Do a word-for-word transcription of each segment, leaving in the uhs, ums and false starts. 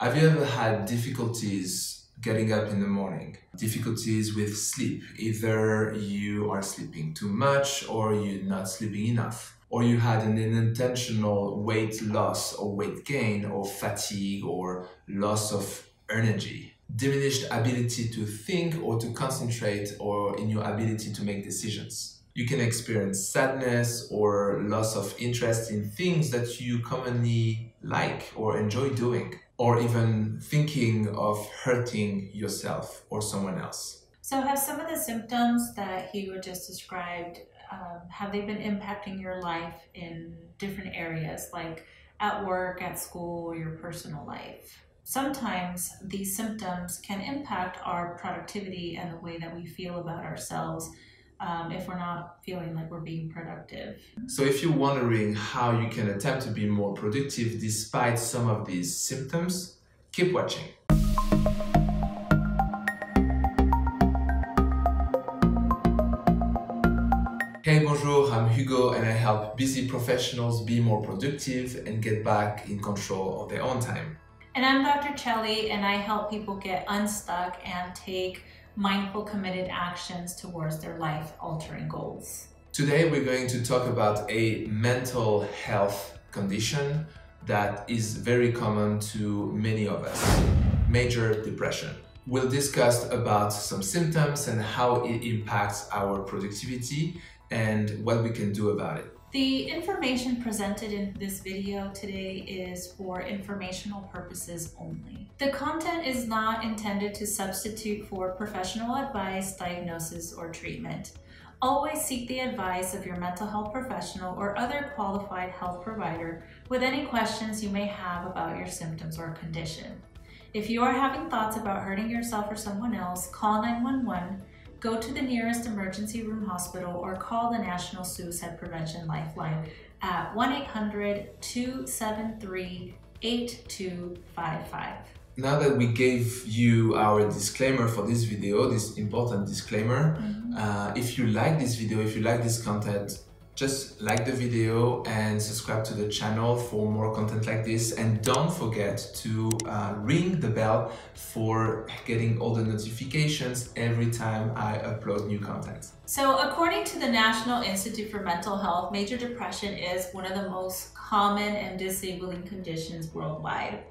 Have you ever had difficulties getting up in the morning? Difficulties with sleep? Either you are sleeping too much or you're not sleeping enough. Or you had an unintentional weight loss or weight gain or fatigue or loss of energy. Diminished ability to think or to concentrate or in your ability to make decisions. You can experience sadness or loss of interest in things that you commonly like or enjoy doing, or even thinking of hurting yourself or someone else. So have some of the symptoms that Hugo just described, um, have they been impacting your life in different areas, like at work, at school, or your personal life? Sometimes these symptoms can impact our productivity and the way that we feel about ourselves um, if we're not feeling like we're being productive. So if you're wondering how you can attempt to be more productive despite some of these symptoms, keep watching. Hey, bonjour, I'm Hugo and I help busy professionals be more productive and get back in control of their own time. And I'm Doctor Cheli, and I help people get unstuck and take mindful, committed actions towards their life-altering goals. Today, we're going to talk about a mental health condition that is very common to many of us, major depression. We'll discuss about some symptoms and how it impacts our productivity and what we can do about it. The information presented in this video today is for informational purposes only. The content is not intended to substitute for professional advice, diagnosis, or treatment. Always seek the advice of your mental health professional or other qualified health provider with any questions you may have about your symptoms or condition. If you are having thoughts about hurting yourself or someone else, call nine one one. Go to the nearest emergency room hospital or call the National Suicide Prevention Lifeline at one eight hundred, two seven three, eight two five five. Now that we gave you our disclaimer for this video, this important disclaimer, mm-hmm. uh, if you like this video, if you like this content, just like the video and subscribe to the channel for more content like this. And don't forget to uh, ring the bell for getting all the notifications every time I upload new content. So according to the National Institute for Mental Health, major depression is one of the most common and disabling conditions worldwide.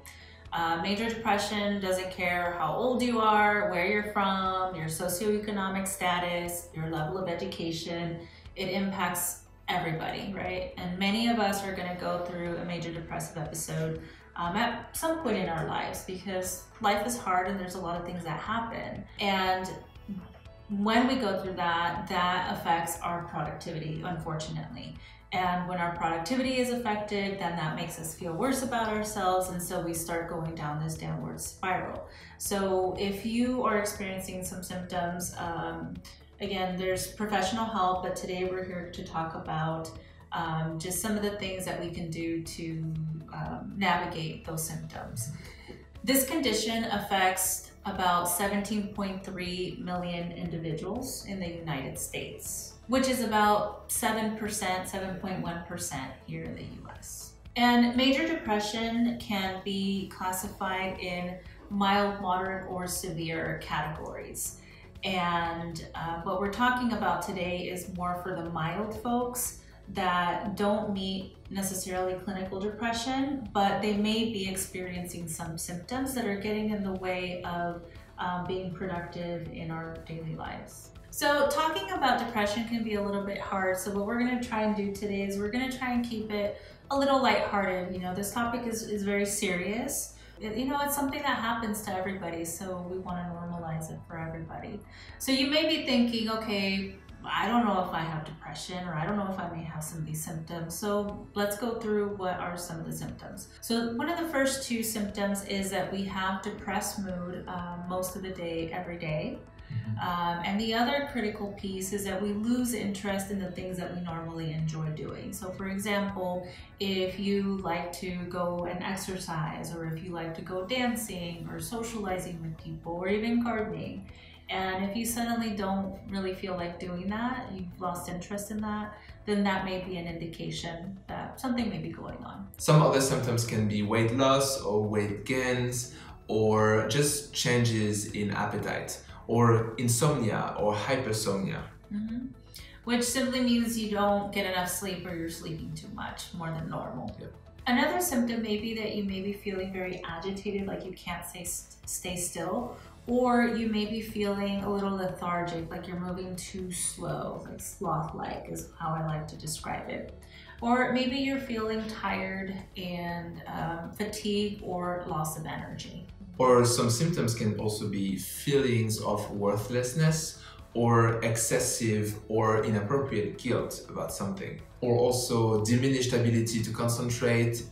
Uh, major depression doesn't care how old you are, where you're from, your socioeconomic status, your level of education. It impacts everybody, right? And many of us are gonna go through a major depressive episode um, at some point in our lives because life is hard and there's a lot of things that happen. And when we go through that, that affects our productivity, unfortunately. And when our productivity is affected, then that makes us feel worse about ourselves, and so we start going down this downward spiral. So if you are experiencing some symptoms, um, again, there's professional help, but today we're here to talk about um, just some of the things that we can do to um, navigate those symptoms. This condition affects about seventeen point three million individuals in the United States, which is about seven percent, seven point one percent here in the U S. And major depression can be classified in mild, moderate, or severe categories. And uh, what we're talking about today is more for the mild folks that don't meet necessarily clinical depression, but they may be experiencing some symptoms that are getting in the way of um, being productive in our daily lives. So talking about depression can be a little bit hard. So what we're going to try and do today is we're going to try and keep it a little lighthearted. You know, this topic is, is very serious. You know, it's something that happens to everybody, so we want to normalize it for everybody. So you may be thinking, okay, I don't know if I have depression, or I don't know if I may have some of these symptoms. So let's go through what are some of the symptoms. So one of the first two symptoms is that we have depressed mood uh, most of the day, every day. Mm-hmm. um, and the other critical piece is that we lose interest in the things that we normally enjoy doing. So for example, if you like to go and exercise, or if you like to go dancing or socializing with people, or even gardening, and if you suddenly don't really feel like doing that, you've lost interest in that, then that may be an indication that something may be going on. Some other symptoms can be weight loss or weight gains, or just changes in appetite, or insomnia or hypersomnia. Mm-hmm. Which simply means you don't get enough sleep or you're sleeping too much, more than normal. Yep. Another symptom may be that you may be feeling very agitated, like you can't stay, stay still, or you may be feeling a little lethargic, like you're moving too slow, like sloth-like is how I like to describe it. Or maybe you're feeling tired and um, fatigue or loss of energy. Or some symptoms can also be feelings of worthlessness or excessive or inappropriate guilt about something. Or also diminished ability to concentrate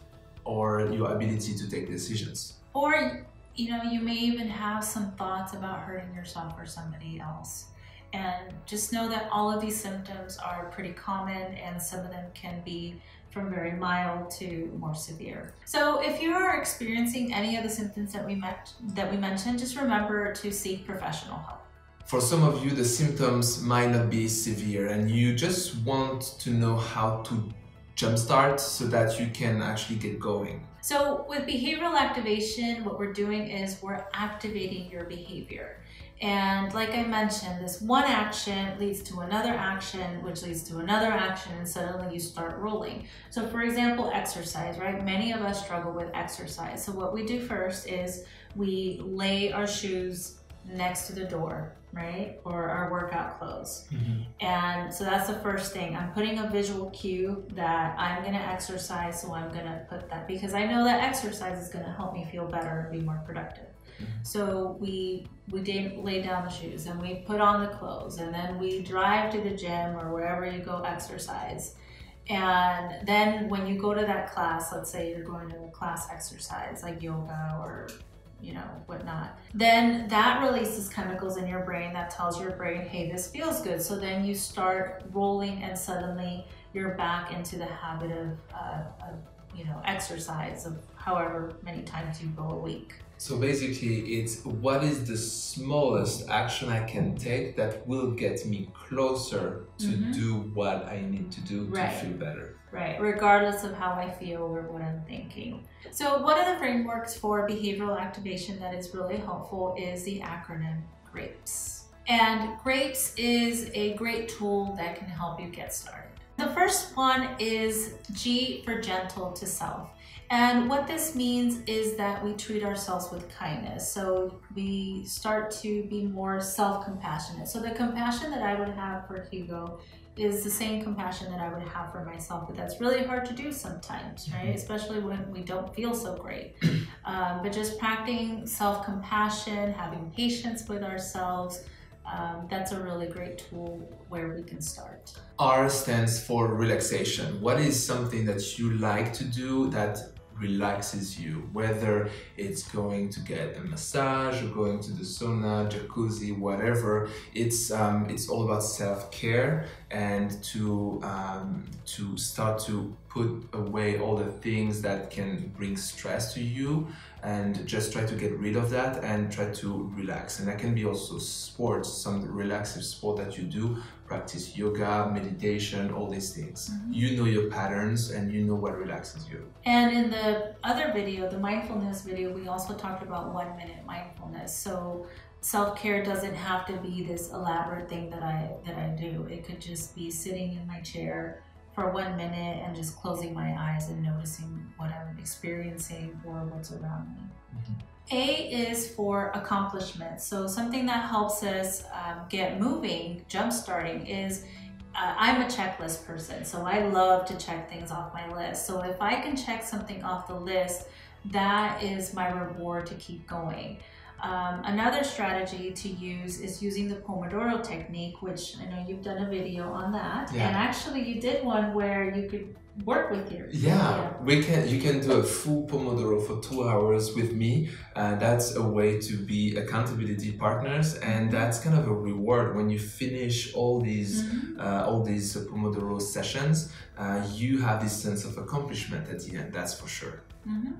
or your ability to take decisions. Or, you know, you may even have some thoughts about hurting yourself or somebody else. And just know that all of these symptoms are pretty common, and some of them can be from very mild to more severe. So if you are experiencing any of the symptoms that we, met, that we mentioned, just remember to seek professional help. For some of you, the symptoms might not be severe and you just want to know how to jumpstart so that you can actually get going. So with behavioral activation, what we're doing is we're activating your behavior. And like I mentioned, this one action leads to another action, which leads to another action, and suddenly you start rolling. So for example, exercise, right? Many of us struggle with exercise. So what we do first is we lay our shoes next to the door, right? Or our workout clothes. Mm-hmm. And so that's the first thing. I'm putting a visual cue that I'm gonna exercise, so I'm gonna put that, because I know that exercise is gonna help me feel better and be more productive. Mm-hmm. So we we lay down the shoes and we put on the clothes, and then we drive to the gym or wherever you go exercise. And then when you go to that class, let's say you're going to a class exercise like yoga or you know, whatnot, then that releases chemicals in your brain that tells your brain, hey, this feels good. So then you start rolling, and suddenly you're back into the habit of, uh, of you know, exercise of however many times you go a week. So basically it's what is the smallest action I can take that will get me closer to mm-hmm. do what I need to do right. to feel better. Right, regardless of how I feel or what I'm thinking. So one of the frameworks for behavioral activation that is really helpful is the acronym GRAPES. And GRAPES is a great tool that can help you get started. The first one is G for gentle to self. And what this means is that we treat ourselves with kindness. So we start to be more self-compassionate. So the compassion that I would have for Hugo is the same compassion that I would have for myself, but that's really hard to do sometimes, right? Mm-hmm. Especially when we don't feel so great. Um, but just practicing self-compassion, having patience with ourselves, um, that's a really great tool where we can start. R stands for relaxation. What is something that you like to do that relaxes you, whether it's going to get a massage or going to the sauna, jacuzzi, whatever. It's um, it's all about self-care and to um, to start to put away all the things that can bring stress to you and just try to get rid of that and try to relax. And that can be also sports, some relaxive sport that you do, practice yoga, meditation, all these things. Mm-hmm. You know your patterns and you know what relaxes you. And in the other video, the mindfulness video, we also talked about one minute mindfulness. So self-care doesn't have to be this elaborate thing that I, that I do. It could just be sitting in my chair for one minute and just closing my eyes and noticing what I'm experiencing or what's around me. Mm-hmm. A is for accomplishment. So something that helps us um, get moving, jump-starting, is uh, I'm a checklist person, so I love to check things off my list. So if I can check something off the list, that is my reward to keep going. Um, another strategy to use is using the Pomodoro technique, which I know you've done a video on that. Yeah. And actually you did one where you could work with you. Yeah, yeah. We can, you can do a full Pomodoro for two hours with me. Uh, that's a way to be accountability partners, and that's kind of a reward. When you finish all these, mm-hmm. uh, all these Pomodoro sessions, uh, you have this sense of accomplishment at the end, that's for sure. Mm-hmm.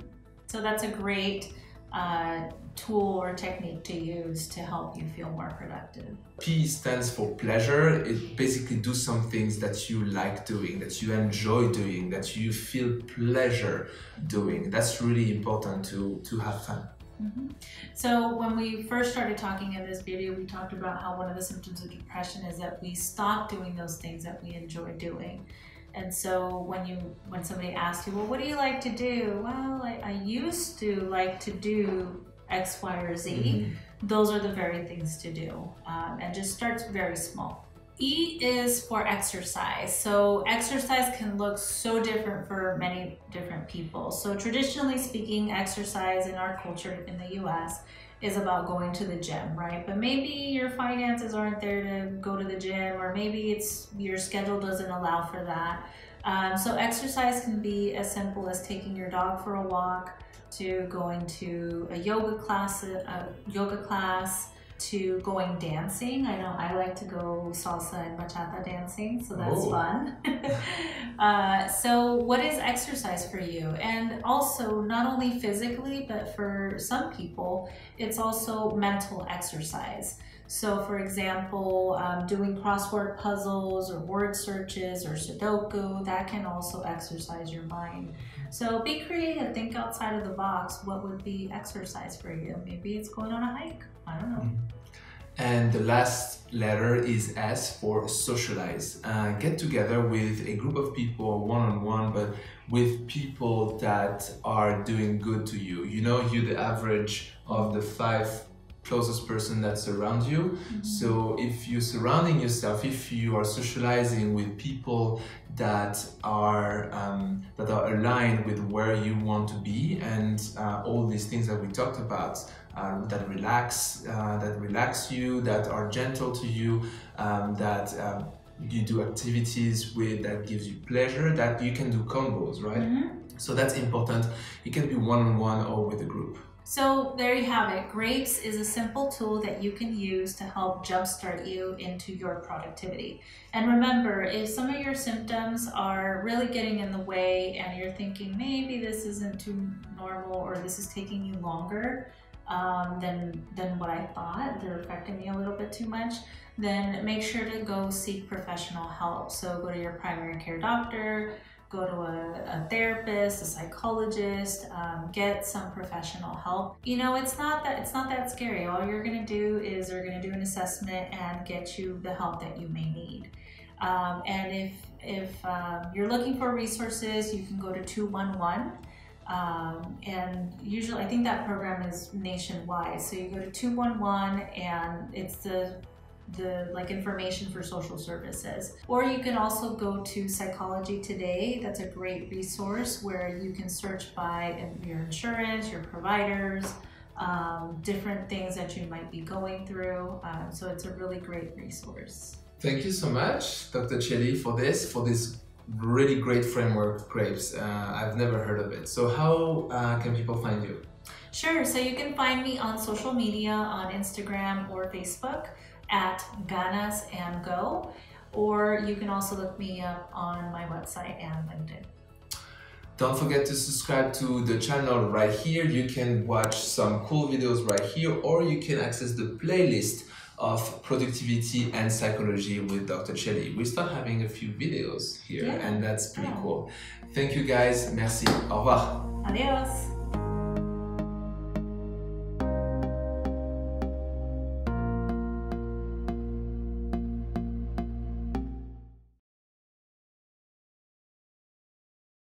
So that's a great uh, tool or technique to use to help you feel more productive? P stands for pleasure. It basically do some things that you like doing, that you enjoy doing, that you feel pleasure doing. That's really important to, to have fun. Mm-hmm. So when we first started talking in this video, we talked about how one of the symptoms of depression is that we stop doing those things that we enjoy doing. And so when you when somebody asks you, well, what do you like to do? Well, I, I used to like to do X, Y, or Z. Mm-hmm. Those are the very things to do. Um, and just starts very small. E is for exercise. So exercise can look so different for many different people. So traditionally speaking, exercise in our culture in the U S is about going to the gym, right? But maybe your finances aren't there to go to the gym, or maybe it's your schedule doesn't allow for that. Um, so exercise can be as simple as taking your dog for a walk, to going to a yoga class, a yoga class, to going dancing. I know I like to go salsa and bachata dancing, so that's oh. fun. uh, so what is exercise for you? And also not only physically, but for some people, it's also mental exercise. So for example, um, doing crossword puzzles or word searches or Sudoku, that can also exercise your mind. So be creative, think outside of the box. What would be exercise for you? Maybe it's going on a hike, I don't know. And the last letter is S for socialize. Uh, get together with a group of people, one-on-one, but with people that are doing good to you. You know, you're the average of the five closest person that's around you. Mm-hmm. So if you're surrounding yourself, if you are socializing with people that are um, that are aligned with where you want to be, and uh, all these things that we talked about, um, that relax, uh, that relax you, that are gentle to you, um, that uh, you do activities with that gives you pleasure, that you can do combos, right? Mm-hmm. So that's important. It can be one-on-one or with a group. So there you have it. GRAPES is a simple tool that you can use to help jumpstart you into your productivity. And remember, if some of your symptoms are really getting in the way and you're thinking maybe this isn't too normal or this is taking you longer um, than, than what I thought, they're affecting me a little bit too much, then make sure to go seek professional help. So go to your primary care doctor, go to a, a therapist, a psychologist, um, get some professional help. You know, it's not that it's not that scary. All you're gonna do is they're gonna do an assessment and get you the help that you may need. Um, and if, if um, you're looking for resources, you can go to two one one. Um, and usually, I think that program is nationwide. So you go to two one one and it's the the like information for social services, or you can also go to Psychology Today. That's a great resource where you can search by your insurance, your providers, um, different things that you might be going through, um, so it's a really great resource. Thank you so much, Doctor Cheli, for this for this really great framework, GRAPES. uh, I've never heard of it. So how uh, can people find you? Sure, so you can find me on social media on Instagram or Facebook at Ganas and Go, or you can also look me up on my website and LinkedIn. Don't forget to subscribe to the channel right here. You can watch some cool videos right here, or you can access the playlist of productivity and psychology with Doctor Cheli. We start having a few videos here, yeah. And that's pretty yeah. cool. Thank you guys, merci, au revoir. Adios.